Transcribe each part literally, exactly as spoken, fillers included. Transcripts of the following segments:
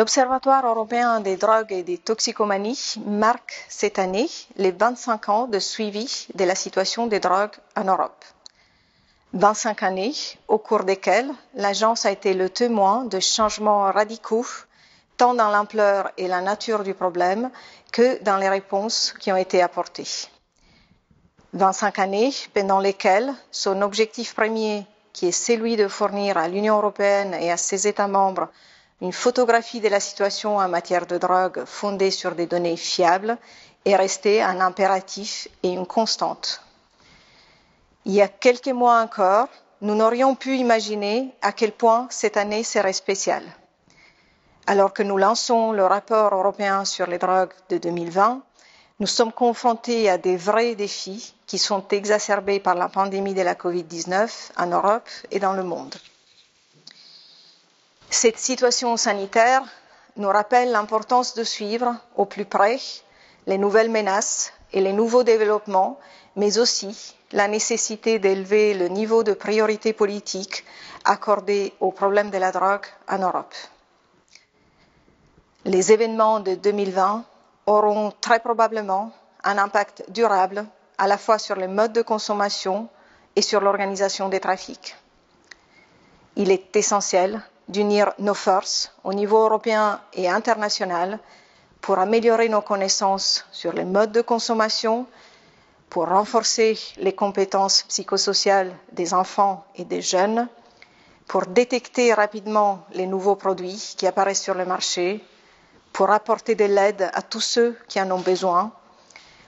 L'Observatoire européen des drogues et des toxicomanies marque cette année les vingt-cinq ans de suivi de la situation des drogues en Europe. vingt-cinq années au cours desquelles l'agence a été le témoin de changements radicaux tant dans l'ampleur et la nature du problème que dans les réponses qui ont été apportées. vingt-cinq années pendant lesquelles son objectif premier, qui est celui de fournir à l'Union européenne et à ses États membres une photographie de la situation en matière de drogue fondée sur des données fiables, est resté un impératif et une constante. Il y a quelques mois encore, nous n'aurions pu imaginer à quel point cette année serait spéciale. Alors que nous lançons le rapport européen sur les drogues de deux mille vingt, nous sommes confrontés à des vrais défis qui sont exacerbés par la pandémie de la covid dix-neuf en Europe et dans le monde. Cette situation sanitaire nous rappelle l'importance de suivre au plus près les nouvelles menaces et les nouveaux développements, mais aussi la nécessité d'élever le niveau de priorité politique accordé au problème de la drogue en Europe. Les événements de deux mille vingt auront très probablement un impact durable à la fois sur les modes de consommation et sur l'organisation des trafics. Il est essentiel d'unir nos forces au niveau européen et international pour améliorer nos connaissances sur les modes de consommation, pour renforcer les compétences psychosociales des enfants et des jeunes, pour détecter rapidement les nouveaux produits qui apparaissent sur le marché, pour apporter de l'aide à tous ceux qui en ont besoin,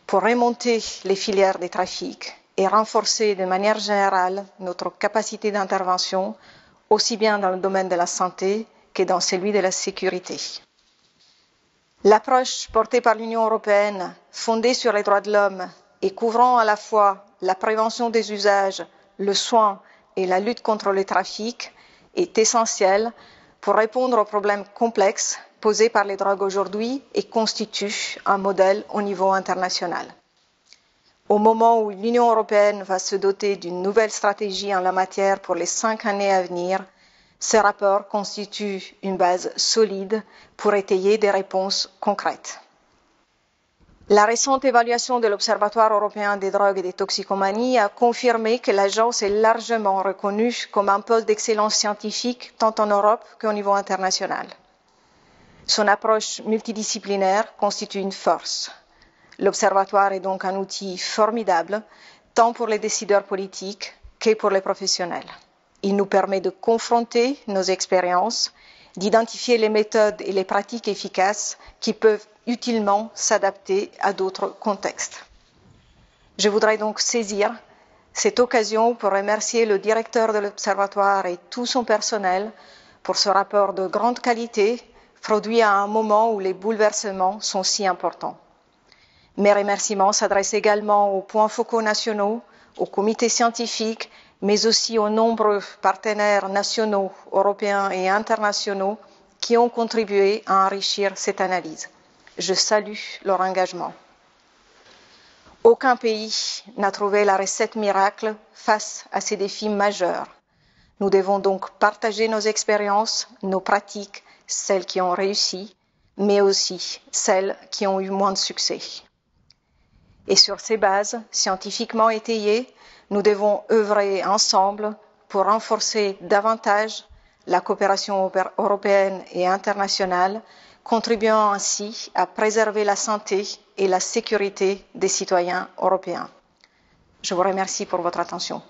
pour remonter les filières des trafics et renforcer de manière générale notre capacité d'intervention, aussi bien dans le domaine de la santé que dans celui de la sécurité. L'approche portée par l'Union européenne, fondée sur les droits de l'homme et couvrant à la fois la prévention des usages, le soin et la lutte contre les trafics, est essentielle pour répondre aux problèmes complexes posés par les drogues aujourd'hui et constitue un modèle au niveau international. Au moment où l'Union européenne va se doter d'une nouvelle stratégie en la matière pour les cinq années à venir, ce rapport constitue une base solide pour étayer des réponses concrètes. La récente évaluation de l'Observatoire européen des drogues et des toxicomanies a confirmé que l'agence est largement reconnue comme un pôle d'excellence scientifique tant en Europe qu'au niveau international. Son approche multidisciplinaire constitue une force. L'Observatoire est donc un outil formidable, tant pour les décideurs politiques que pour les professionnels. Il nous permet de confronter nos expériences, d'identifier les méthodes et les pratiques efficaces qui peuvent utilement s'adapter à d'autres contextes. Je voudrais donc saisir cette occasion pour remercier le directeur de l'Observatoire et tout son personnel pour ce rapport de grande qualité, produit à un moment où les bouleversements sont si importants. Mes remerciements s'adressent également aux points focaux nationaux, aux comités scientifiques, mais aussi aux nombreux partenaires nationaux, européens et internationaux qui ont contribué à enrichir cette analyse. Je salue leur engagement. Aucun pays n'a trouvé la recette miracle face à ces défis majeurs. Nous devons donc partager nos expériences, nos pratiques, celles qui ont réussi, mais aussi celles qui ont eu moins de succès. Et sur ces bases scientifiquement étayées, nous devons œuvrer ensemble pour renforcer davantage la coopération européenne et internationale, contribuant ainsi à préserver la santé et la sécurité des citoyens européens. Je vous remercie pour votre attention.